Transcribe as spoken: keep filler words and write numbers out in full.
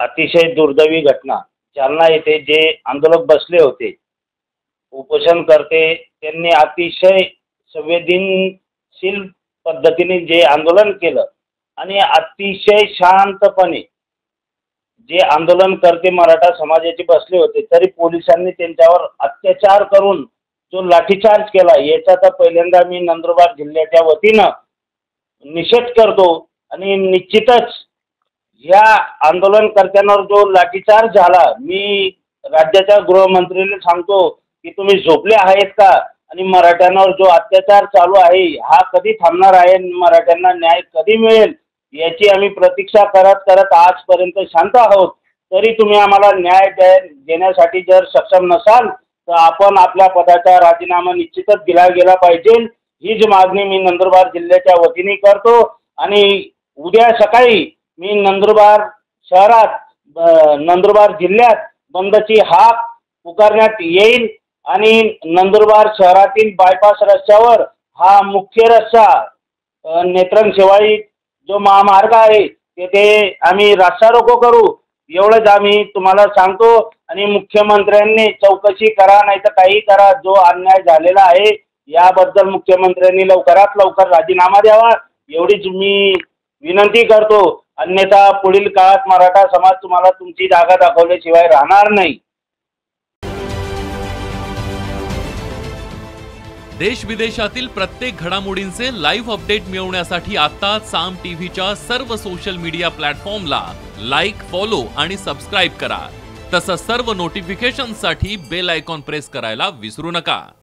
अतिशय दुर्दैवी घटना. जालना येथे जे आंदोलक बसले होते, उपोषण करते, त्यांनी अतिशय संवेदनशील पद्धतीने जे आंदोलन केलं आणि अतिशय शांतपणे जे आंदोलन करते मराठा समाजाचे बसले होते, तरी पोलिसांनी त्यांच्यावर अत्याचार करून जो लाठीचार्ज केला याचा तर पहिल्यांदा मी नंदुरबार जिल्ह्याच्या वतीने निषेध करतो. आणि निश्चितच या आंदोलनकर्त्यांवर जो लाठीचार्ज झाला, मी राज्याच्या गृहमंत्रीला सांगतो की तुम्ही झोपले आहेत का? आणि मराठ्यांवर जो अत्याचार चालू आहे हा कधी थांबणार आहे? मराठ्यांना न्याय कधी मिळेल याची आम्ही प्रतीक्षा करत करत आजपर्यंत शांत आहोत. तरी तुम्ही आम्हाला न्याय देण्यासाठी जर सक्षम नसाल तर आपण आपल्या पदाचा राजीनामा निश्चितच दिला गेला पाहिजे, हीच मागणी मी नंदुरबार जिल्ह्याच्या वतीने करतो. आणि उद्या सकाळी मी नंदुरबार शहरात, नंदुरबार जिल्ह्यात बंदची हाक पुकारण्यात येईल आणि नंदुरबार शहरातील बायपास रस्त्यावर हा मुख्य रस्ता नेत्रंग शेवाळी जो महामार्ग आहे तेथे आम्ही रास्तारोको करू, एवढंच आम्ही तुम्हाला सांगतो. आणि मुख्यमंत्र्यांनी चौकशी करा, नाही तर काही करा. जो अन्याय झालेला आहे याबद्दल मुख्यमंत्र्यांनी लवकरात लवकर राजीनामा द्यावा एवढीच मी विनंती करतो. अन्यथा पुढील काळात मराठा समाज तुम्हाला तुमची जागा दाखवल्याशिवाय राहणार नाही. देश विदेशातील प्रत्येक घडामोडींचे लाईव्ह अपडेट मिळवण्यासाठी आता साम टीव्हीच्या सर्व सोशल मीडिया प्लॅटफॉर्मला लाईक, फॉलो आणि सबस्क्राईब करा. तसंच सर्व नोटिफिकेशनसाठी बेल आयकॉन प्रेस करायला विसरू नका.